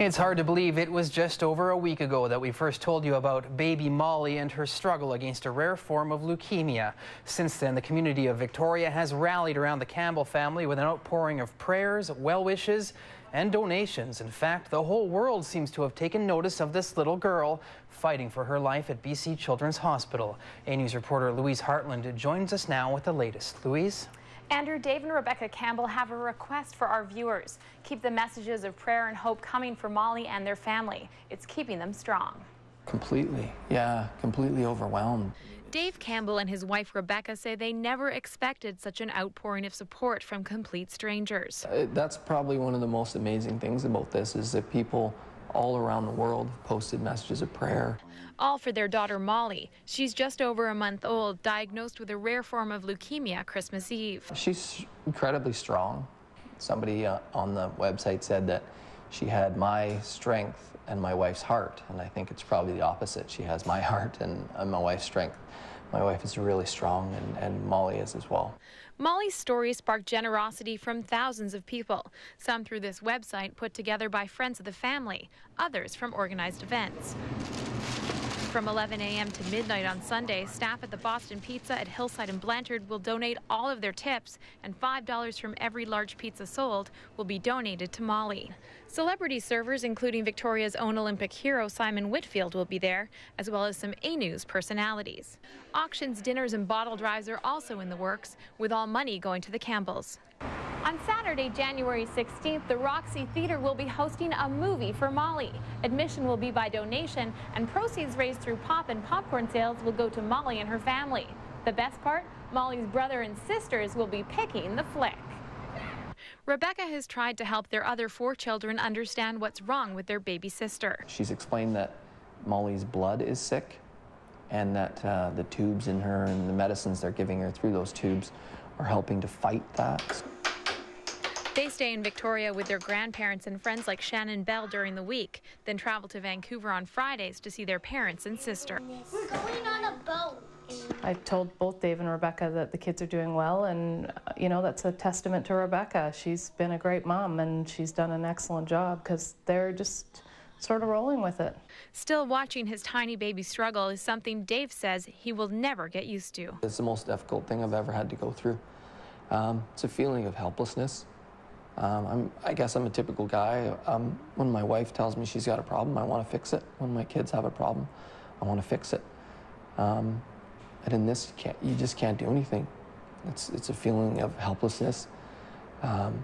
It's hard to believe it was just over a week ago that we first told you about baby Molly and her struggle against a rare form of leukemia. Since then, the community of Victoria has rallied around the Campbell family with an outpouring of prayers, well wishes, and donations. In fact, the whole world seems to have taken notice of this little girl fighting for her life at BC Children's Hospital. A News reporter Louise Hartland joins us now with the latest. Louise? Andrew, Dave and Rebekah Campbell have a request for our viewers. Keep the messages of prayer and hope coming for Molly and their family. It's keeping them strong. Completely, yeah, completely overwhelmed. Dave Campbell and his wife Rebekah say they never expected such an outpouring of support from complete strangers. That's probably one of the most amazing things about this, is that people all around the world posted messages of prayer. All for their daughter Molly. She's just over a month old, diagnosed with a rare form of leukemia Christmas Eve. She's incredibly strong. Somebody on the website said that she had my strength and my wife's heart, and I think it's probably the opposite. She has my heart and my wife's strength. My wife is really strong, and Molly is as well. Molly's story sparked generosity from thousands of people, some through this website put together by friends of the family, others from organized events. From 11 a.m. to midnight on Sunday, staff at the Boston Pizza at Hillside and Blanchard will donate all of their tips, and $5 from every large pizza sold will be donated to Molly. Celebrity servers, including Victoria's own Olympic hero Simon Whitfield, will be there, as well as some A News personalities. Auctions, dinners and bottle drives are also in the works, with all money going to the Campbells. On Saturday, January 16th, the Roxy Theater will be hosting a movie for Molly. Admission will be by donation, and proceeds raised through pop and popcorn sales will go to Molly and her family. The best part, Molly's brother and sisters will be picking the flick. Rebekah has tried to help their other 4 children understand what's wrong with their baby sister. She's explained that Molly's blood is sick, and that the tubes in her and the medicines they're giving her through those tubes are helping to fight that. They stay in Victoria with their grandparents and friends like Shannon Bell during the week, then travel to Vancouver on Fridays to see their parents and sister. We're going on a boat. I told both Dave and Rebekah that the kids are doing well, and, you know, that's a testament to Rebekah. She's been a great mom, and she's done an excellent job, because they're just sort of rolling with it. Still, watching his tiny baby struggle is something Dave says he will never get used to. It's the most difficult thing I've ever had to go through. It's a feeling of helplessness. I guess I'm a typical guy. When my wife tells me she's got a problem, I want to fix it. When my kids have a problem, I want to fix it. And in this, you just can't do anything. It's a feeling of helplessness. And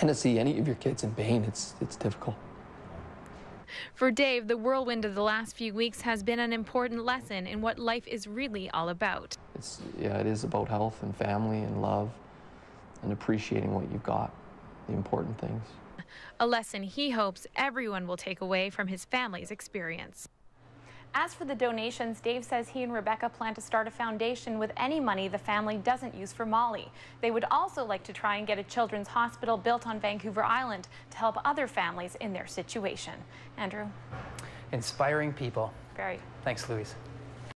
to see any of your kids in pain, it's difficult. For Dave, the whirlwind of the last few weeks has been an important lesson in what life is really all about. It is about health and family and love, and appreciating what you've got, the important things. A lesson he hopes everyone will take away from his family's experience. As for the donations, Dave says he and Rebekah plan to start a foundation with any money the family doesn't use for Molly. They would also like to try and get a children's hospital built on Vancouver Island to help other families in their situation. Andrew? Inspiring people. Very. Thanks, Louise.